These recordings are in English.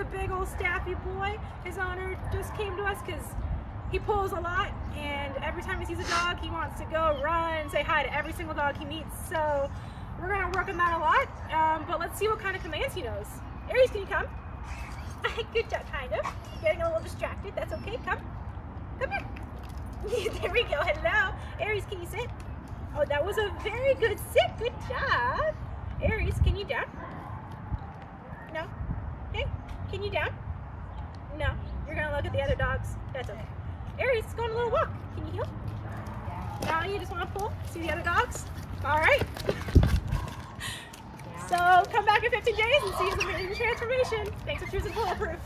a big old Staffy boy. His owner just came to us because he pulls a lot, and every time he sees a dog, he wants to go run, say hi to every single dog he meets. So we're going to work on that a lot, but let's see what kind of commands he knows. Aries, can you come? Good job, kind of. Getting a little distracted. That's okay. Come. Come here. There we go. Hello. Aries, can you sit? Oh, that was a very good sit. Good job. Aries, can you down? No. Okay. Can you down? No. You're going to look at the other dogs. That's okay. Aries, go on a little walk. Can you heel? Now you just want to pull. See the other dogs? All right. So come back in 15 days and see you in the amazing transformation. Thanks for choosing Bulletproof.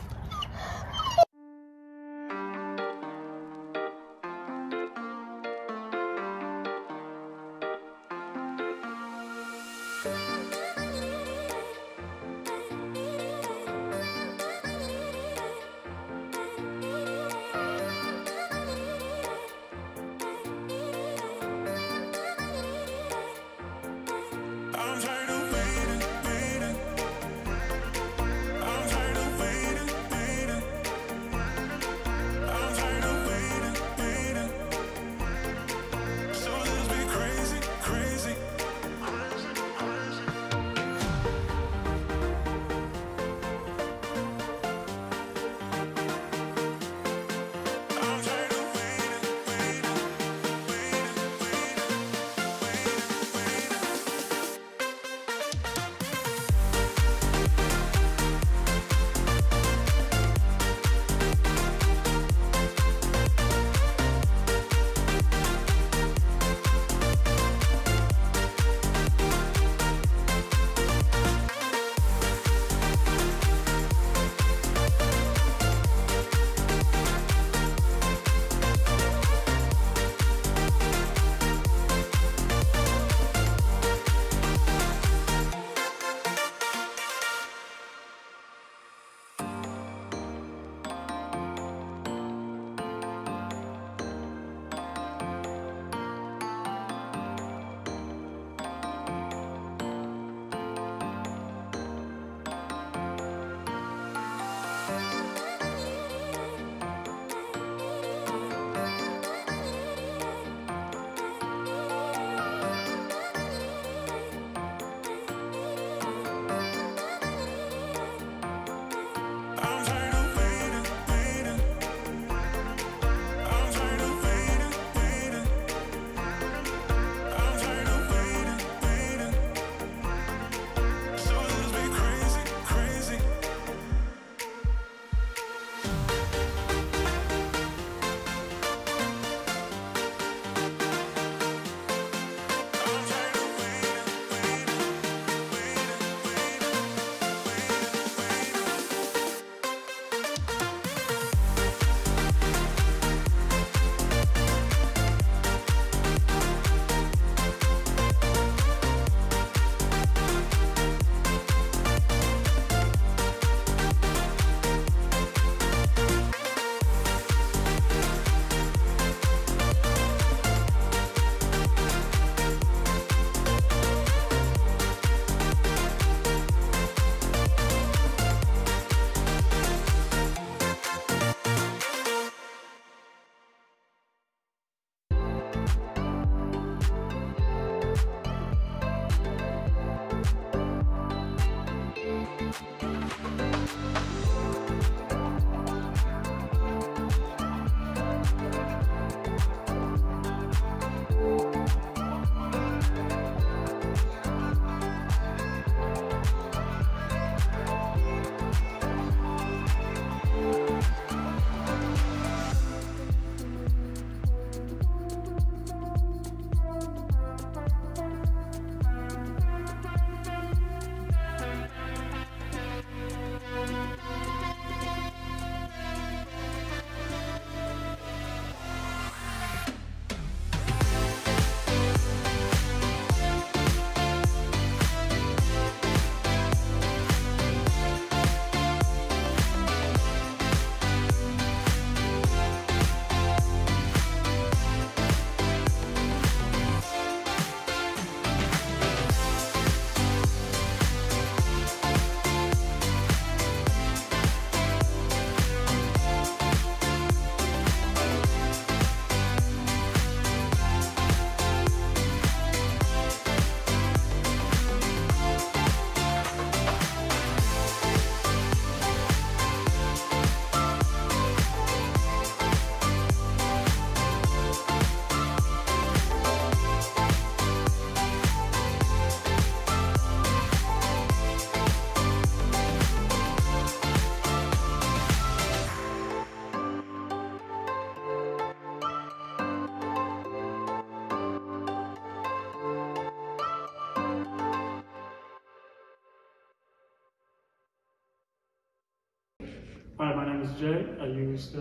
Hi, my name is Jay. I used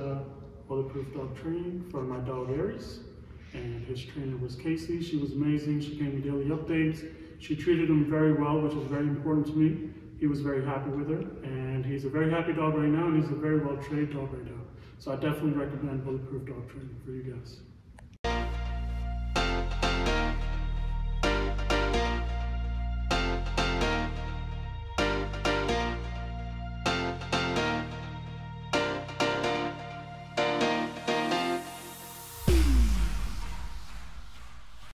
Bulletproof Dog Training for my dog Aries, and his trainer was Casey. She was amazing. She gave me daily updates. She treated him very well, which is very important to me. He was very happy with her, and he's a very happy dog right now, and he's a very well trained dog right now. So I definitely recommend Bulletproof Dog Training for you guys.